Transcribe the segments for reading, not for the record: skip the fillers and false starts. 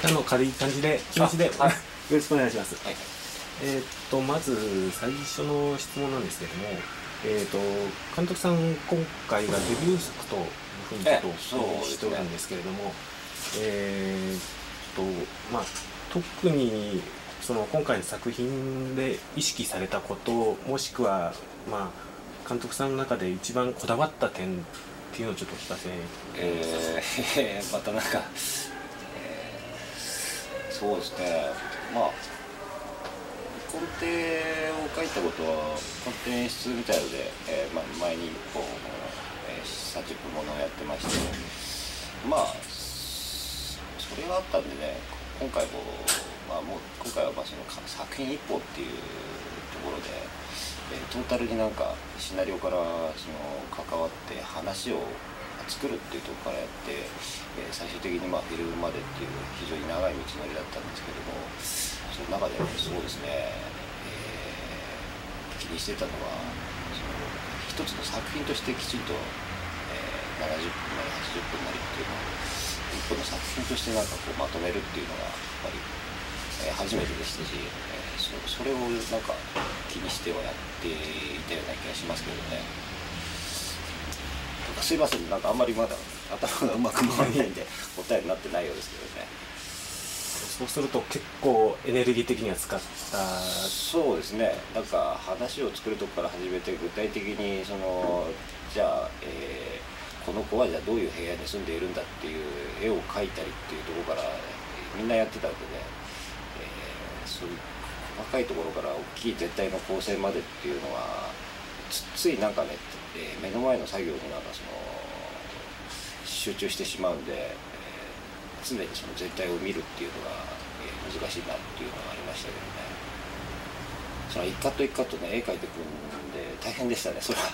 下の軽い感じで気持ちで、はい、よろしくお願いします。はい、まず最初の質問なんですけれども、監督さん今回がデビュー作というふうにちょっとしておるんですけれども、まあ特にその今回の作品で意識されたこともしくはまあ監督さんの中で一番こだわった点っていうのをちょっと聞かせてください。またなんか、そうですね、まあコンテを書いたことはコンテ演出みたいので、まあ、前に1本、30分ものをやってまして、まあそれがあったんでね、今回も、まあ、今回はまあその作品一本っていうところで、トータルになんかシナリオからその関わって話を作るっていうところからやって、最終的にまあフィルムまでっていう非常に長い道のりだったんですけども、その中でそうですね、気にしてたのはその一つの作品としてきちんと、70分なり80分なりっていうのを一本の作品としてなんかこうまとめるっていうのがやっぱり、初めてでしたし、それをなんか気にしてはやっていたような気がしますけどね。なんかすいません、なんかあんまりまだ頭がうまく回らないんで答えになってないようですけどね。そうすると結構エネルギー的には使った。そうですね。なんか話を作るとこから始めて具体的にそのじゃあ、この子はじゃあどういう部屋に住んでいるんだっていう絵を描いたりっていうところからみんなやってたんでね、そういう細かいところから大きい全体の構成までっていうのは ついなんかね、目の前の作業になんかその集中してしまうんで、常にその全体を見るっていうのが、難しいなっていうのがありましたけどね。その一カット一カットね絵描いてくるんで大変でしたね、それは。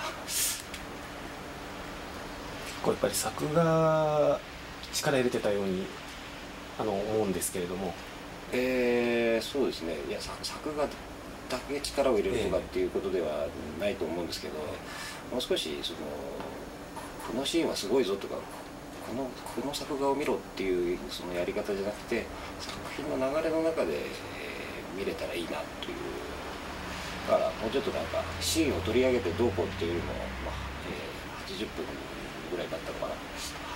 やっぱり作画力入れてたように思うんですけれども、そうですね、いや作画だけ力を入れるとかっていうことではないと思うんですけど、もう少しそのこのシーンはすごいぞとかこの作画を見ろっていうそのやり方じゃなくて、作品の流れの中で、見れたらいいなという、だからもうちょっとなんかシーンを取り上げてどうこうっていうよりも、まあ80分ぐらいだったのかな、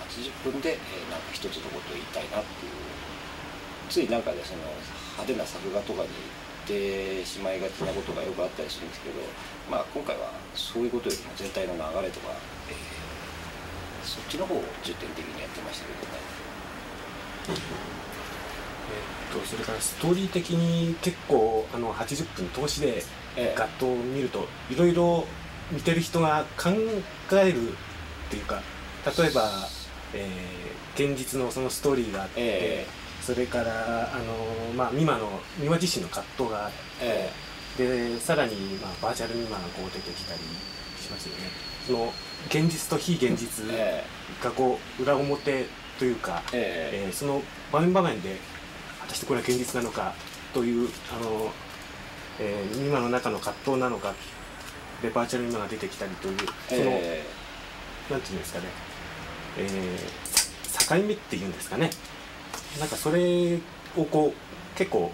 80分で、なんか一つのことを言いたいなっていう、ついなんかでその派手な作画とかに行ってしまいがちなことがよくあったりするんですけど、まあ、今回はそういうことよりも全体の流れとか、そっちの方を重点的にやってましたけどね。それからストーリー的に結構80分通しでガッと見ると、いろいろ見てる人が考えるっていうか、例えば、現実のそのストーリーがあって、それからまあ美馬自身の葛藤があって、でさらに、まあ、バーチャル美馬がこう出てきたりしますよね。その現実と非現実がこう裏表というか、その場面場面で果たしてこれは現実なのかという美馬の中の葛藤なのかで、バーチャル美馬が出てきたりという、その、なんていうんですかね、境目っていうんですかね、なんかそれをこう結構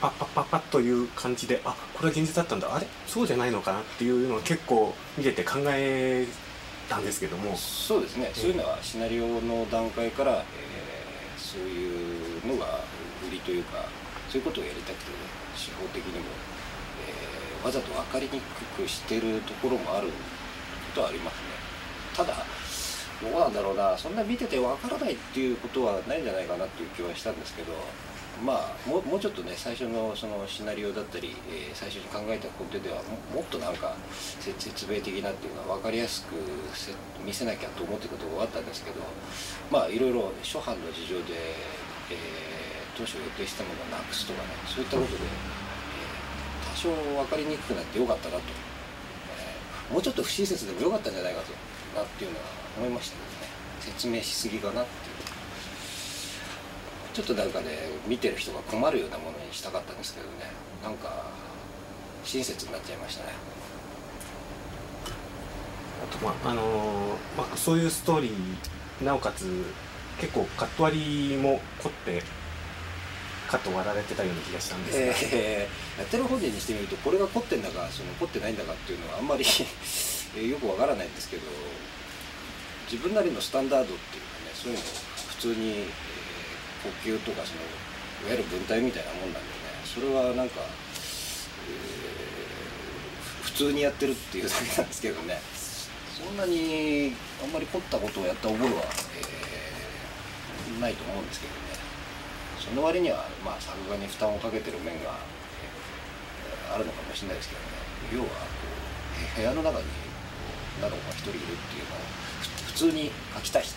パッパッパッパッという感じで、あ、これは現実だったんだ、あれそうじゃないのかなっていうのを結構見てて考えたんですけども、そうですね、そういうのはシナリオの段階から、そういうのが売りというか、そういうことをやりたくて、ね、手法的にも、わざと分かりにくくしてるところもあることはありますね。ただどうなんだろうな、そんな見ててわからないっていうことはないんじゃないかなっていう気はしたんですけど、まあもうちょっとね、最初のそのシナリオだったり、最初に考えたコンテではもっとなんか説明的なっていうか分かりやすく見せなきゃと思ってたところがあったんですけど、まあいろいろ初版の事情で、当初予定したものをなくすとかね、そういったことで、多少分かりにくくなってよかったなと。もうちょっと不親切でもよかったんじゃないかとなっていうのは思いましたけどね。説明しすぎかなっていう、ちょっとなんかね、見てる人が困るようなものにしたかったんですけどね、なんか親切になっちゃいましたね。あとまあそういうストーリー、なおかつ結構カット割りも凝ってカット割られてたような気がしたんですが、やってる本人にしてみるとこれが凝ってんだかその凝ってないんだかっていうのはあんまりよくわからないんですけど、自分なりのスタンダードっていうかね、そういうのを普通に、呼吸とかそのいわゆる文体みたいなもんなんでね、それはなんか、普通にやってるっていうだけなんですけどね、そんなにあんまり凝ったことをやった覚えは、ないと思うんですけどね。その割には、まあ、作画に負担をかけてる面が、あるのかもしれないですけどね。要はこう部屋の中に誰かが一人いるっていうのを普通に描きたいって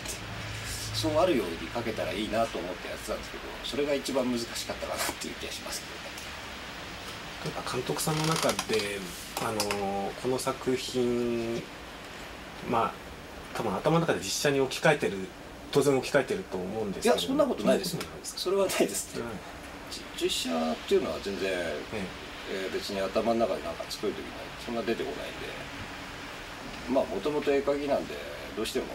そうあるように描けたらいいなと思ってやってたんですけど、それが一番難しかったかなっていう気がしますけどね。監督さんの中でこの作品、まあ多分頭の中で実写に置き換えてる、当然置き換えてると思うんですけど。いや、そんなことないですね。それはないです、ね。実写っていうのは全然、別に頭の中で何か作る時にそんな出てこないんで、まあもともと絵描きなんでどうしても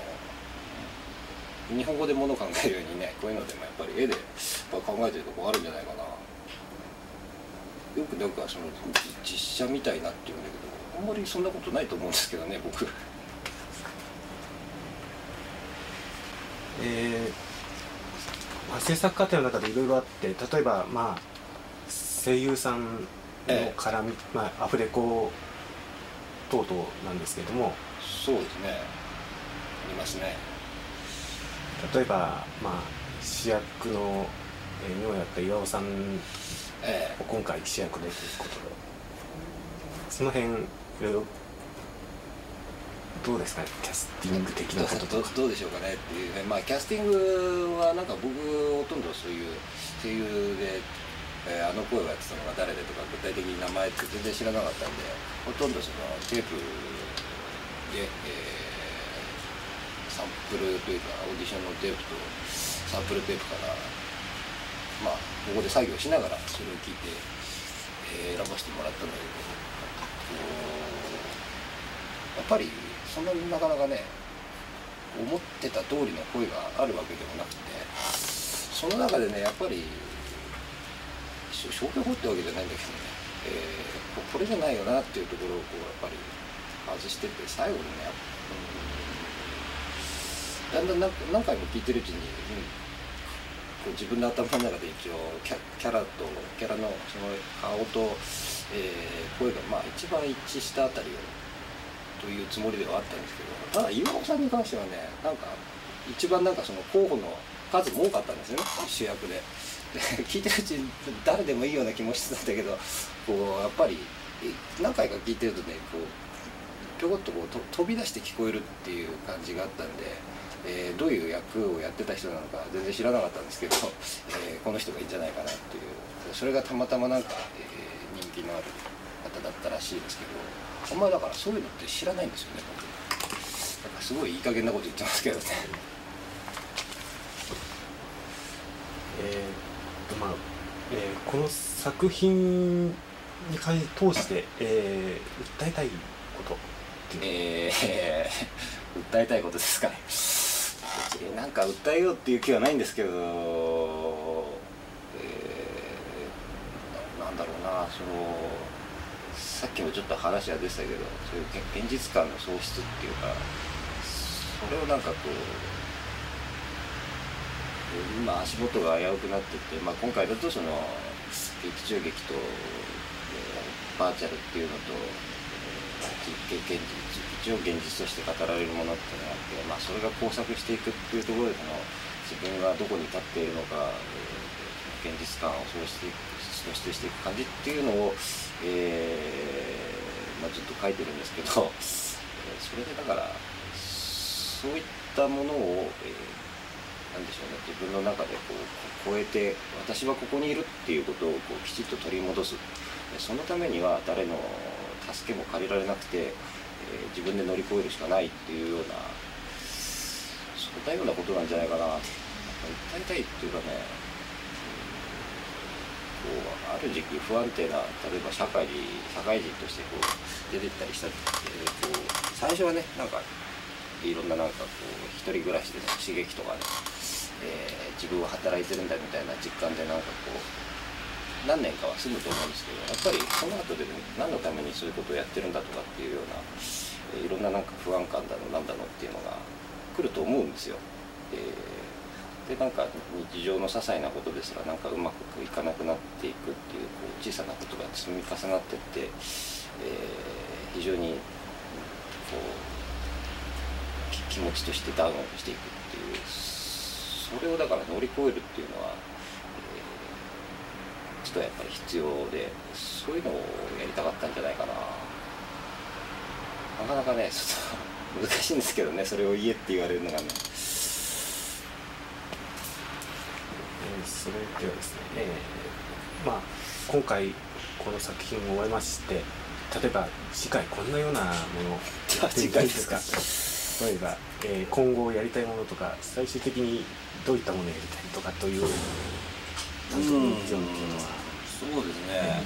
日本語で物を考えるようにね、こういうのでもやっぱり絵で考えてるとこあるんじゃないかな。よくなんかその実写みたいなって言うんだけど、あんまりそんなことないと思うんですけどね、僕。制作過程の中でいろいろあって、例えば、まあ、声優さんの絡み、まあ、アフレコ等々なんですけれども。そうですね、ありますね。例えば、まあ、主役の妙やった岩尾さん、今回主役でということで、その辺いろいろどうですかね、キャスティング的なこととか。どうでしょうかねっていうね。まあキャスティングはなんか僕ほとんどそういう声優で、あの声をやってたのが誰でとか具体的に名前って全然知らなかったんで、ほとんどそのテープで、サンプルというかオーディションのテープとサンプルテープから。まあ、ここで作業しながらそれを聞いて、選ばせてもらったんだけど、やっぱりそんなになかなかね思ってた通りの声があるわけでもなくて、その中でねやっぱり消去法ってわけじゃないんだけどね、これじゃないよなっていうところをこうやっぱり外してて、最後にね、だんだん何回も聞いてるうちに、自分の頭の中で一応キャラのその顔と、声がまあ一番一致したあたりをというつもりではあったんですけど、ただ岩尾さんに関してはね、なんか一番なんかその候補の数も多かったんですよね、主役で。で聞いてるうちに誰でもいいような気もしてたんだけど、こうやっぱり何回か聞いてるとね、こうぴょこっとこう飛び出して聞こえるっていう感じがあったんで。どういう役をやってた人なのか全然知らなかったんですけど、この人がいいんじゃないかなっていう、それがたまたまなんか、人気のある方だったらしいですけど、あんまりだからそういうのって知らないんですよね、僕。だからすごいいい加減なこと言ってますけどね。まあ、この作品に通して、訴えたいことっていう、訴えたいことですかね。なんか訴えようっていう気はないんですけど、なんだろうな、そのさっきもちょっと話は出てたけど、そういう現実感の喪失っていうか、それをなんかこう今足元が危うくなってて、まあ、今回だとその劇中劇と、バーチャルっていうのと、一応現実として語られるものっていうのがあって、まあ、それが交錯していくっていうところで、その自分がどこに立っているのか、現実感を喪失していく感じっていうのを、まあ、ちょっと書いてるんですけど、それでだからそういったものを、なんでしょうね、自分の中でこう超えて、私はここにいるっていうことをこうきちっと取り戻す。そのためには誰の助けも借りられなくて、自分で乗り越えるしかないっていうような、そういったようなことなんじゃないかな。訴えたいっていうかね、こうある時期不安定な、例えば社会人としてこう出てったりしたって、こう最初はね、なんかいろんななんかこう一人暮らしでの刺激とかね、自分は働いてるんだみたいな実感でなんかこう何年かは済むと思うんですけど、やっぱりその後で何のためにそういうことをやってるんだとかっていうような、いろんななんか不安感だのなんだのっていうのが来ると思うんですよ。でなんか日常の些細なことですらなんかうまくいかなくなっていくっていう、こう小さなことが積み重なっていって、非常にこう気持ちとしてダウンしていくっていう、それをだから乗り越えるっていうのは、ちょっとやっぱり必要で、そういうのをやりたかったんじゃないかな。なかなかねちょっと難しいんですけどね、それを言えって言われるのがね。それではですね、まあ今回この作品を終えまして、例えば次回こんなようなものやってみたいですか？例えば、今後やりたいものとか、最終的にどういったものをやりたいとかという担当のビジョンっていうのは。そうですね、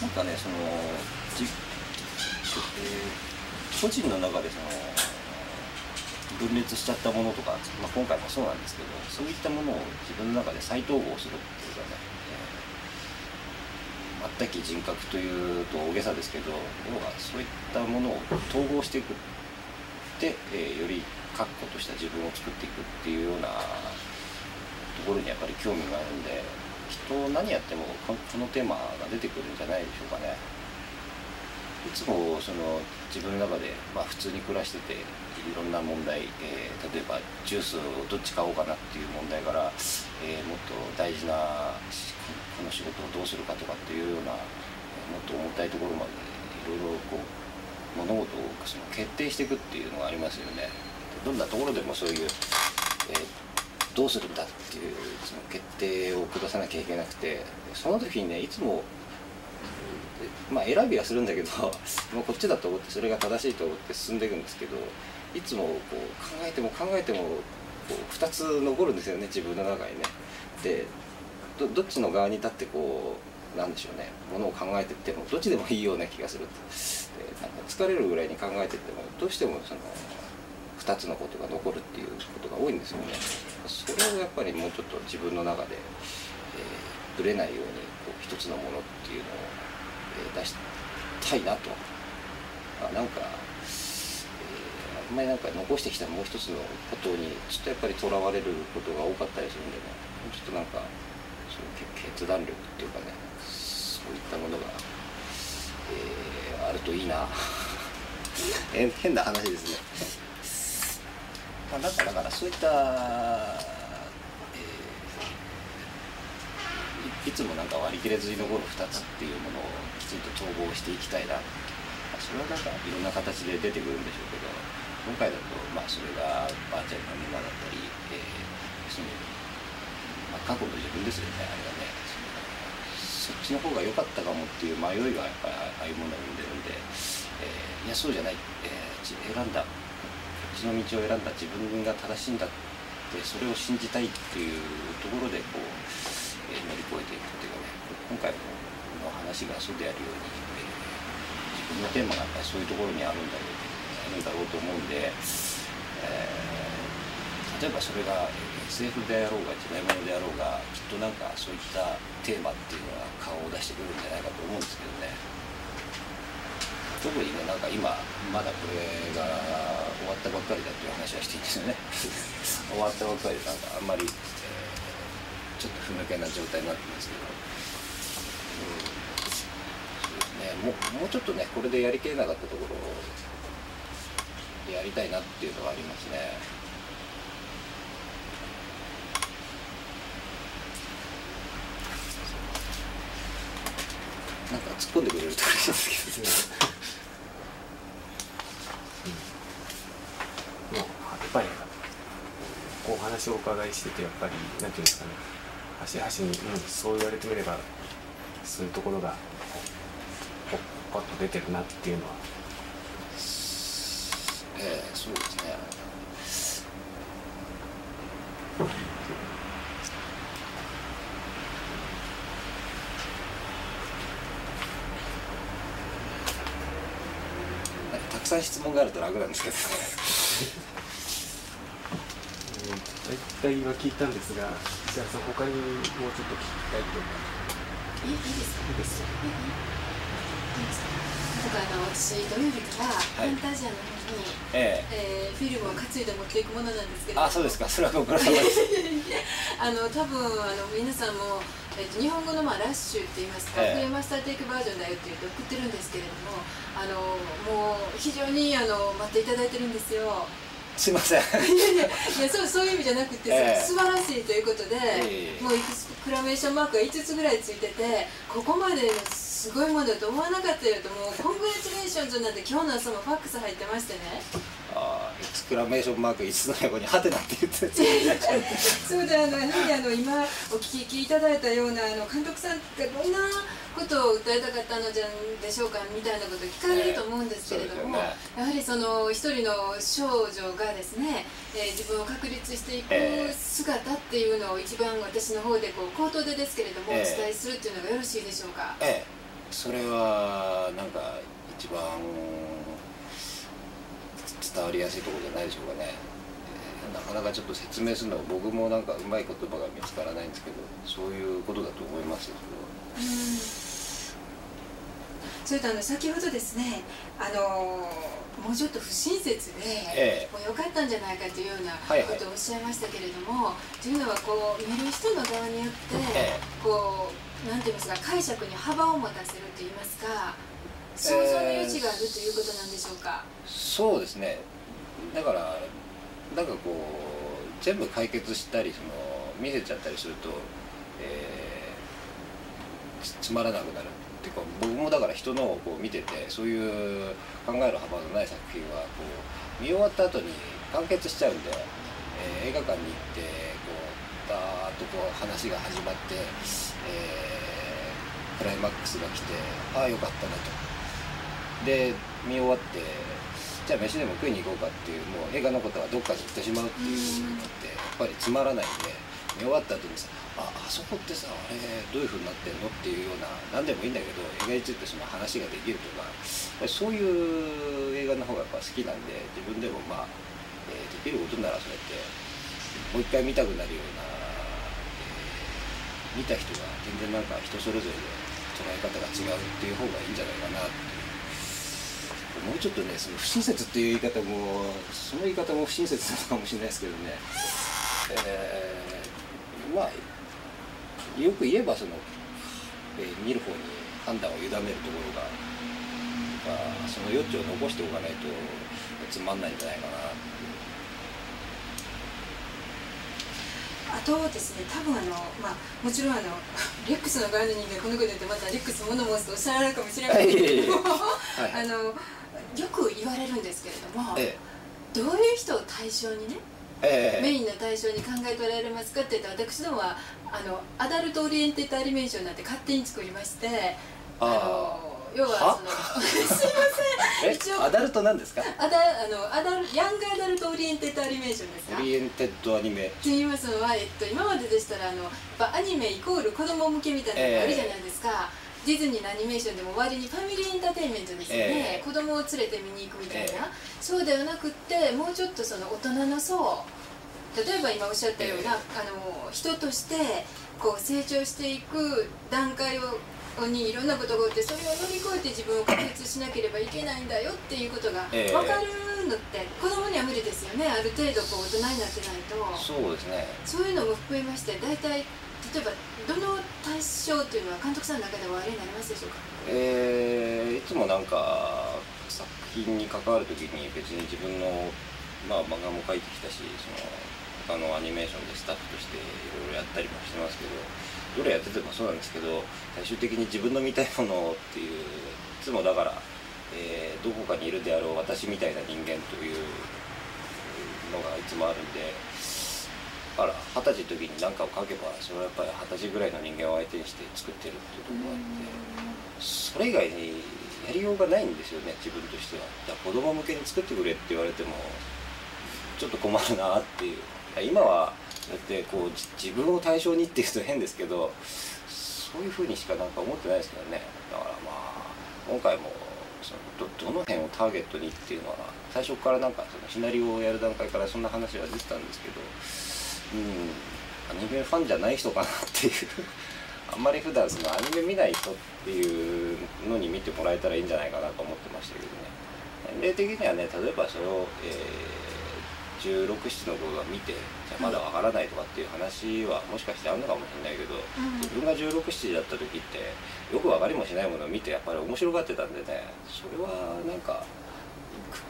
なんかねその個人の中でその分裂しちゃったものとか、まあ、今回もそうなんですけど、そういったものを自分の中で再統合するっていうかね、全く人格というと大げさですけど、要はそういったものを統合していくって、より確固とした自分を作っていくっていうようなところにやっぱり興味があるんで、きっと何やってもこのテーマが出てくるんじゃないでしょうかね。いつもその自分の中で、まあ、普通に暮らしてて、いろんな問題、例えばジュースをどっち買おうかなっていう問題から、もっと大事なこの仕事をどうするかとかっていうような、もっと重たいところまでいろいろこう物事をその決定していくっていうのがありますよね。どんなところでもそういう、どうするんだっていうその決定を下さなきゃいけなくて、その時にねいつもまあ選びはするんだけど、もうこっちだと思ってそれが正しいと思って進んでいくんですけど、いつもこう考えても考えてもこう2つ残るんですよね、自分の中にね。で どっちの側に立ってこうなんでしょうね、ものを考えてってもどっちでもいいような気がする。なんか疲れるぐらいに考えてってもどうしてもその2つのことが残るっていうことが多いんですよね。それをやっぱりもうちょっと自分の中で、ぶれないようにこう1つのものっていうのを出したいなと、なんか、あんまりなんか残してきたもう一つのことにちょっとやっぱりとらわれることが多かったりするんでね、ちょっとなんかその決断力っていうかね、そういったものが、あるといいな変な話ですね。まあ、なんかだからそういった、いつもなんか割り切れずに残る2つっていうものをきちんと統合していきたいな。それはなんかいろんな形で出てくるんでしょうけど、今回だとまあそれがバーチャルのみんなだったり、そのまあ、過去の自分ですよね、あれがね、そっちの方が良かったかもっていう迷いがやっぱりああいうものを生んでるんで、いやそうじゃない、選んだこっちの道を選んだ自分が正しいんだって、それを信じたいっていうところでこう。乗り越えていくというかね、今回の話がそうであるように、自分のテーマがやっぱりそういうところにあるんだろうと思うんで、例えばそれが SF であろうが時代物であろうが、きっとなんかそういったテーマっていうのが顔を出してくるんじゃないかと思うんですけどね。特にね、なんか今まだこれが終わったばっかりだという話はしていいんですよね終わったばっかりでなんかあんまりちょっと不抜けな状態になってますけど、そうですね、もうちょっとねこれでやりきれなかったところをやりたいなっていうのはありますね。なんか突っ込んでくれると嬉しいですけどねもうやっぱりお話をお伺いしてて、やっぱりなんていうんですかね、端々に、そう言われてみればそういうところがポッと出てるなっていうのは、そうですねなんかたくさん質問があると楽なんですけどね体は聞いたんですが、石原さん、他にもうちょっと聞きたいと思います。いいですか？いいです。今回私土曜日からファンタジアの方に、フィルムを担いで持っていくものなんですけど。あ、そうですか。それはご苦労様です。多分皆さんも日本語のラッシュって言いますか、フレーマスターテイクバージョンだよって言って送ってるんですけれども、もう非常に待っていただいてるんですよ。すいません。いやそういう意味じゃなくて、素晴らしいということで、もうエクスクラメーションマークが5つぐらいついてて、ここまですごいものだと思わなかったよと、もうコングラチュレーションズなんて今日の朝もファックス入ってましてね。ああ、エクスクラメーションマーク5つの横にハテナって言ってた。そうだ、今お聞きいただいたような監督さんがどんなことを訴えたかったのじゃんでしょうかみたいなことを聞かれると思うんですけれども、やはりその一人の少女がですね、自分を確立していく姿っていうのを一番私の方でこう口頭でですけれどもお伝えするっていうのがよろしいでしょうか。それはなんか一番伝わりやすいところじゃないでしょうかね。なかなかちょっと説明するのは僕もなんかうまい言葉が見つからないんですけど、そういうことだと思いますよ。それと先ほどですね、もうちょっと不親切で、もう良かったんじゃないかというようなことをおっしゃいましたけれども、というのはこう見る人の側によって、こうなんていうんですか、解釈に幅を持たせるといいますか、想像の余地があるということなんでしょうか。そうですね。だからなんかこう全部解決したり見せちゃったりすると、つまらなくなるっていうか、僕もだから人のをこう見てて、そういう考える幅のない作品はこう見終わった後に完結しちゃうんで、映画館に行ってダーッとこう話が始まって、クライマックスが来て、ああよかったなと。で見終わって、じゃあ飯でも食いに行こうかっていう、もう映画のことはどっかに行ってしまうっていうのってやっぱりつまらないんで、見終わった後にさ、あそこってさ、あれどういうふうになってんのっていうような、何でもいいんだけど映画についてその話ができるとか、そういう映画の方がやっぱ好きなんで、自分でもまあ、できることならそうやってもう一回見たくなるような、見た人が全然なんか人それぞれで捉え方が違うっていう方がいいんじゃないかなって。もうちょっとね、その不親切っていう言い方も、その言い方も不親切なのかもしれないですけどね、まあよく言えば見る方に判断を委ねるところが、その余地を残しておかないとつまんないんじゃないかなっていう。あとですね、多分もちろんレックスの側の人間、このこと言ってまたレックス物申すとおっしゃられるかもしれないけども、よく言われるんですけれども、どういう人を対象にね、メインの対象に考えておられますかって言って、私どもはアダルトオリエンテッドアニメーションなんて勝手に作りまして、要はすいません、一応アダルトなんですか、ヤングアダルトオリエンテッドアニメーションですか。オリエンテッドアニメって言いますのは、今まででしたらアニメイコール子供向けみたいなのがあるじゃないですか。ディズニーのアニメーションでも割にファミリーエンターテインメントですよね、子供を連れて見に行くみたいな、そうではなくって、もうちょっと大人の層、例えば今おっしゃったような、人としてこう成長していく段階にいろんなことが起きて、それを乗り越えて自分を確立しなければいけないんだよっていうことが分かるのって、子供には無理ですよね、ある程度こう大人になってないと。そうですね。そういうのも含めまして、大体例えばどの対象というのは監督さんの中ではあれになりますでしょうか。いつもなんか作品に関わるときに、別に自分の漫画も描いてきたし、他のアニメーションでスタッフとしていろいろやったりもしてますけど、どれやっててもそうなんですけど、最終的に自分の見たいものっていう、いつもだから、どこかにいるであろう私みたいな人間というのがいつもあるんで。だから20歳の時に何かを書けば、それはやっぱり20歳ぐらいの人間を相手にして作ってるっていうところがあって、それ以外にやりようがないんですよね、自分としては。だから子供向けに作ってくれって言われてもちょっと困るなっていう。今はだってこう自分を対象にっていうと変ですけど、そういうふうにしかなんか思ってないですけどね。だから今回もどの辺をターゲットにっていうのは、最初からなんかシナリオをやる段階からそんな話は出てたんですけど。アニメファンじゃない人かなっていうあんまり普段そのアニメ見ない人っていうのに見てもらえたらいいんじゃないかなと思ってましたけどね。年齢的にはね、例えばそれを、16、17の頃は見て、じゃまだわからないとかっていう話はもしかしてあるのかもしれないけど、自分が16、17だった時ってよくわかりもしないものを見てやっぱり面白がってたんでね、それはなんか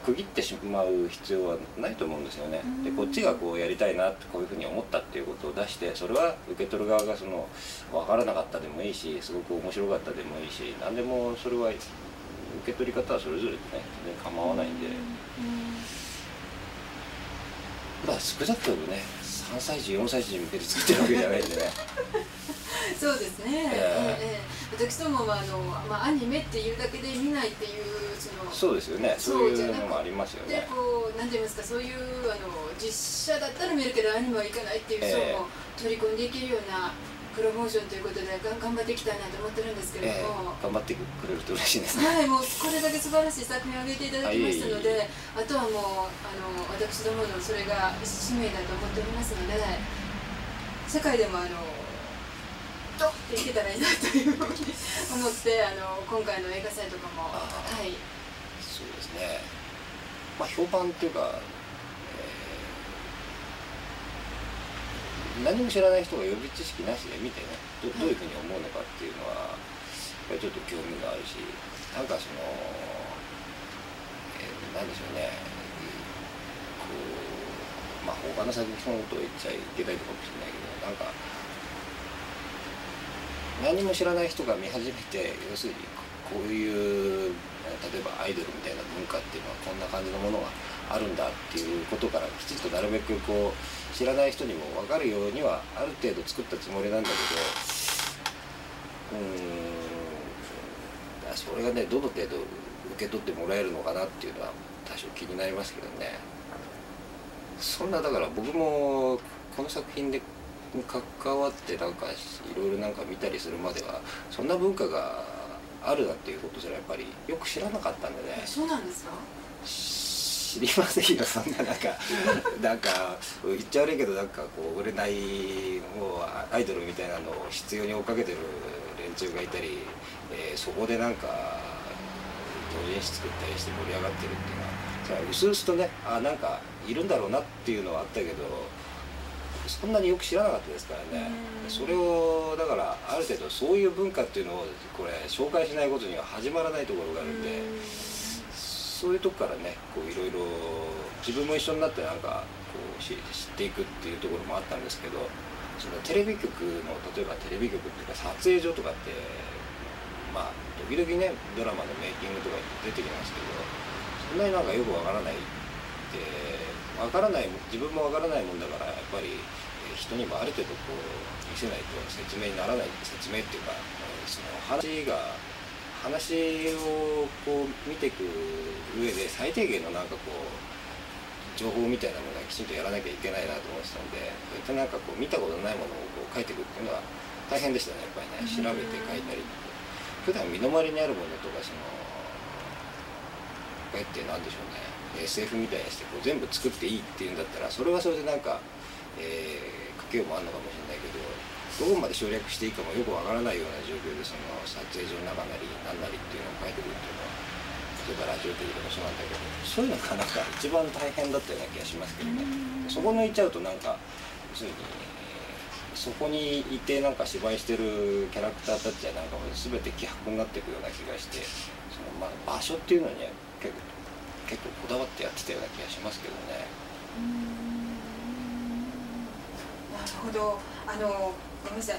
区切ってしまう必要はないと思うんですよね。で、こっちがこうやりたいなってこういうふうに思ったっていうことを出して、それは受け取る側がその分からなかったでもいいし、すごく面白かったでもいいし、何でもそれは受け取り方はそれぞれでね、全然構わないんで。まあ少なくともね、3歳児4歳児に向けて作ってるわけじゃないんでねそうですね、私どもはアニメっていうだけで見ないっていう、そうですよね、そういうのもありますよね。で、こう何て言いますか、そういう実写だったら見るけどアニメはいかないっていう層も取り込んでいけるようなプロモーションということで頑張っていきたいなと思ってるんですけれども、頑張ってくれると嬉しいですね。はい、もうこれだけ素晴らしい作品を上げていただきましたので、あとはもう私どものそれが使命だと思っておりますので、世界でもとっていけたらいいなというふうに思って今回の映画祭とかも、はい、そうですね、まあ評判っていうか、何も知らない人が予備知識なしで見てね、どういうふうに思うのかっていうのはやっぱりちょっと興味があるし、なんかその、なんでしょうね、こう、まあ他の作品のことを言っちゃいけないのかもしれないけど、なんか何も知らない人が見始めて、要するにこういう例えばアイドルみたいな文化っていうのはこんな感じのものがあるんだっていうことから、きちっとなるべくこう知らない人にも分かるようにはある程度作ったつもりなんだけど、それがね、どの程度受け取ってもらえるのかなっていうのは多少気になりますけどね。そんなだから僕もこの作品で関わってなんかいろいろなんか見たりするまでは、そんな文化があるなっていうことすらやっぱりよく知らなかったんでね。そうなんですか。知りませんよ、そんななんか言っちゃ悪いけど、なんかこう売れないもうアイドルみたいなのを必要に追っかけてる連中がいたり、そこでなんか同人誌作ったりして盛り上がってるっていうのは、じゃあうすうすとね、なんかいるんだろうなっていうのはあったけど、そんなによく知らなかったですからね。それをだからある程度そういう文化っていうのをこれ紹介しないことには始まらないところがあるんで、そういうとこからね、こういろいろ自分も一緒になってなんかこう知っていくっていうところもあったんですけど、そのテレビ局の、例えばテレビ局っていうか撮影所とかって、まあ時々ねドラマのメイキングとか出てきますけど、そんなになんかよくわからないって、わからない、自分もわからないもんだから、やっぱり人にもある程度こう見せないと説明にならない、説明っていうか、その話をこう見ていく上で最低限のなんかこう情報みたいなものはきちんとやらなきゃいけないなと思ってたんで、そういったなんかこう見たことないものをこう書いていくっていうのは大変でしたね、やっぱりね。調べて書いたり、普段身の回りにあるものとか、そのこうやってなんでしょうね。SF みたいにしてこう全部作っていいっていうんだったら、それはそれでなんか、家計もあるのかもしれないけど、どこまで省略していいかもよくわからないような状況で、その撮影所の中なり何なりっていうのを書いてくるっていうのは、例えばラジオテレビでもそうなんだけど、そういうのがなんか一番大変だったような気がしますけどね。そこ抜いちゃうとなんか、要するにそこにいてなんか芝居してるキャラクターたちはなんか全て希薄になっていくような気がして、そのまあ場所っていうのには結構こだわってやってたような気がしますけどね。なるほど。ごめんなさい。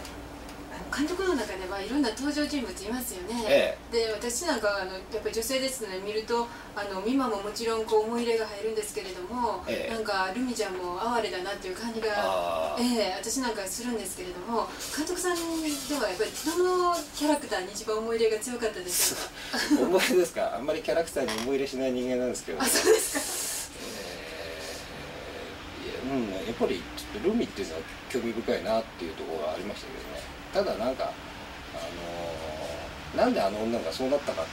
監督の中ではいろんな登場人物いますよね。で、私なんかやっぱり女性ですので見ると美馬ももちろんこう思い入れが入るんですけれども、なんかルミちゃんも哀れだなっていう感じが、私なんかするんですけれども、監督さんではやっぱりどのキャラクターに一番思い入れが強かったでしょうか。思い入れですか。あんまりキャラクターに思い入れしない人間なんですけど、ね。あ、そうですか。やっぱりちょっとルミっていうのは興味深いなっていうところがありましたけどね。ただなんかなんであの女がそうなったかっ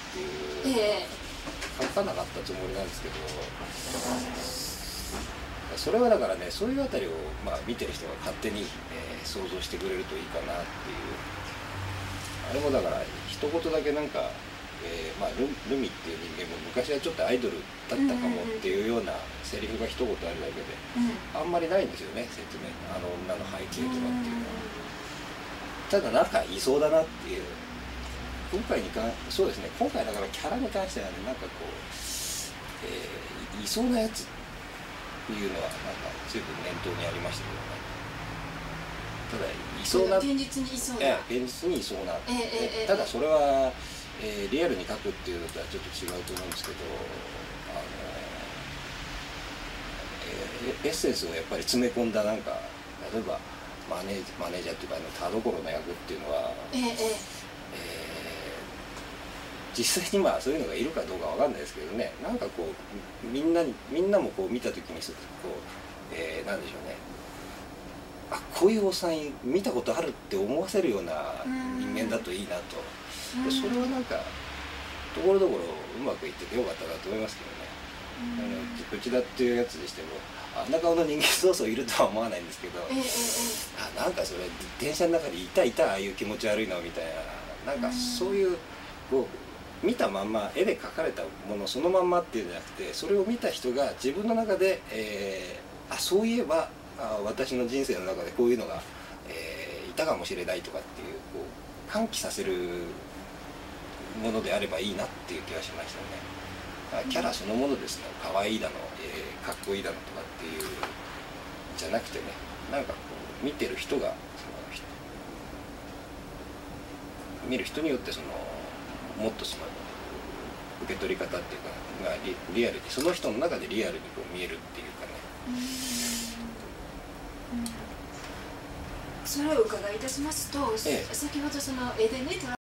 ていう、書かなかったつもりなんですけど、それはだからね、そういうあたりを、まあ、見てる人が勝手に、想像してくれるといいかなっていう。あれもだから一言だけなんか、まあ、ルミっていう人間も昔はちょっとアイドルだったかもっていうようなセリフが一言あるだけで、あんまりないんですよね、説明、あの女の背景とかっていうのは。ただなんかいそうだなっていう。今回に関、そうですね、今回だからキャラに関してはね、なんかこう、いそうなやつっていうのはなんか随分念頭にありましたけどね。ただいそうな、現実にいそうな、現実にいそうな、ただそれは、リアルに書くっていうのとはちょっと違うと思うんですけど、エッセンスをやっぱり詰め込んだ、なんか例えばマネージャーっていうか、田所の役っていうのは、実際にまあそういうのがいるかどうかわかんないですけどね、なんかこうみんなもこう見た時にこう、なんでしょうね、あ、こういうおっさん見たことあるって思わせるような人間だといいなと。でそれはなんかところどころうまくいっててよかったなと思いますけどね。内田っていうやつにしても、あんな顔の人間そうそういるとは思わないんですけど、あ、なんかそれ電車の中でいたああいう気持ち悪いのみたいな、なんかそういう、こう見たまんま、絵で描かれたものそのまんまっていうんじゃなくて、それを見た人が自分の中で、あ、そういえば私の人生の中でこういうのが、いたかもしれないとかっていう、こう喚起させるものであればいいなっていう気がしましたね。キャラそのものですね、かわいいだの、かっこいいだのとかっていうじゃなくてね、なんかこう見てる人が、見る人によってそのもっとその受け取り方っていうか、まあ、リアルにその人の中でリアルにこう見えるっていうかね。それを伺いいたしますと、先ほどその絵でね